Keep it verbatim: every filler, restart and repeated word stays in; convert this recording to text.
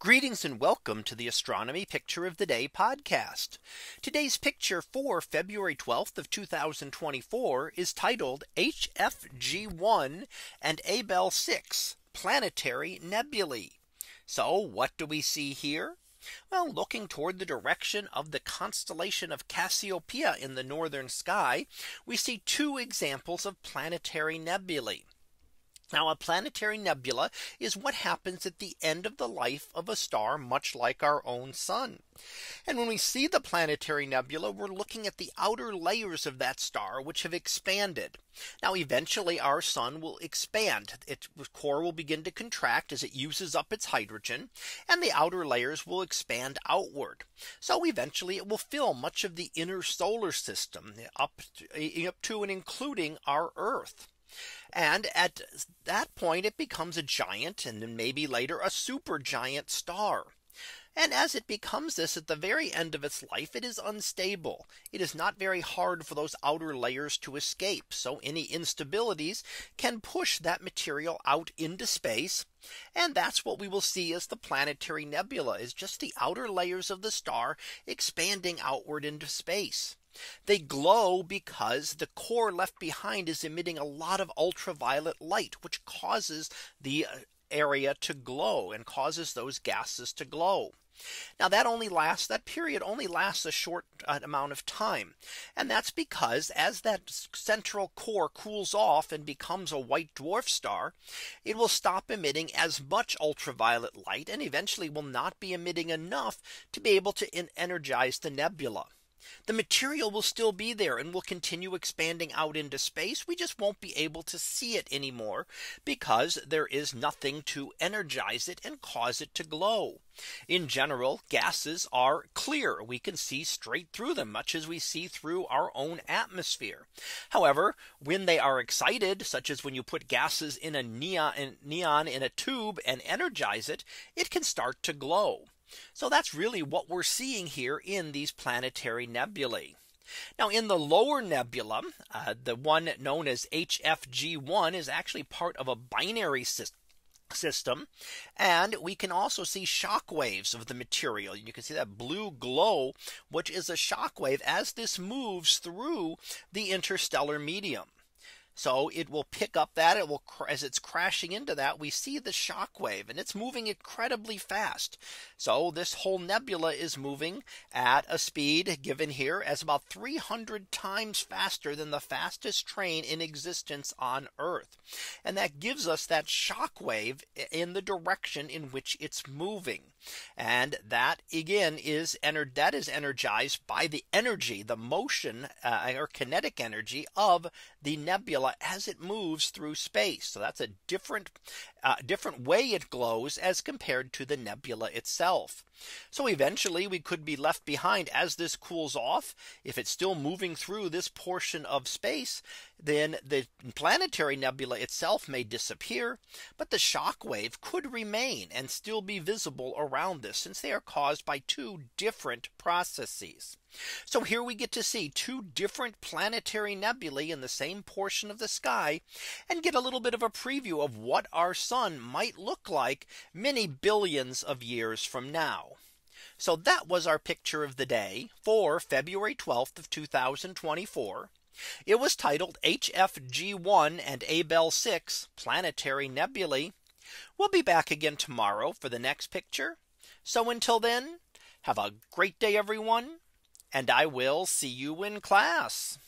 Greetings and welcome to the Astronomy Picture of the Day podcast. Today's picture for February twelfth of two thousand twenty-four is titled H F G one and Abell six Planetary Nebulae. So what do we see here? Well, looking toward the direction of the constellation of Cassiopeia in the northern sky, we see two examples of planetary nebulae. Now, a planetary nebula is what happens at the end of the life of a star, much like our own sun. And when we see the planetary nebula, we're looking at the outer layers of that star, which have expanded. Now, eventually, our sun will expand. Its core will begin to contract as it uses up its hydrogen, and the outer layers will expand outward. So eventually, it will fill much of the inner solar system up to, up to and including our Earth. And at that point, it becomes a giant, and then maybe later a supergiant star. And as it becomes this at the very end of its life, it is unstable. It is not very hard for those outer layers to escape. So any instabilities can push that material out into space. And that's what we will see as the planetary nebula, is just the outer layers of the star expanding outward into space. They glow because the core left behind is emitting a lot of ultraviolet light, which causes the area to glow and causes those gases to glow. Now that only lasts that period only lasts a short uh, amount of time. And that's because as that central core cools off and becomes a white dwarf star, it will stop emitting as much ultraviolet light and eventually will not be emitting enough to be able to energize the nebula. The material will still be there and will continue expanding out into space. We just won't be able to see it anymore because there is nothing to energize it and cause it to glow. In general, gases are clear. We can see straight through them, much as we see through our own atmosphere. However, when they are excited, such as when you put gases in a neon, neon in a tube and energize it, it can start to glow. So that's really what we're seeing here in these planetary nebulae. Now in the lower nebula, uh, the one known as H F G one is actually part of a binary system. system and we can also see shock waves of the material. You can see that blue glow, which is a shock wave as this moves through the interstellar medium. So it will pick up that it will as it's crashing into that, we see the shock wave, and it's moving incredibly fast. So this whole nebula is moving at a speed given here as about three hundred times faster than the fastest train in existence on Earth. And that gives us that shock wave in the direction in which it's moving. And that again is ener that is energized by the energy, the motion uh, or kinetic energy of the nebula as it moves through space. So that's a different uh, different way it glows as compared to the nebula itself. So eventually we could be left behind as this cools off. If it's still moving through this portion of space, then the planetary nebula itself may disappear, but the shock wave could remain and still be visible around this, since they are caused by two different processes. So here we get to see two different planetary nebulae in the same portion of the sky and get a little bit of a preview of what our sun might look like many billions of years from now. So that was our picture of the day for February twelfth of two thousand twenty-four. It was titled H F G one and Abell six Planetary Nebulae. We'll be back again tomorrow for the next picture. So until then, have a great day, everyone. And I will see you in class.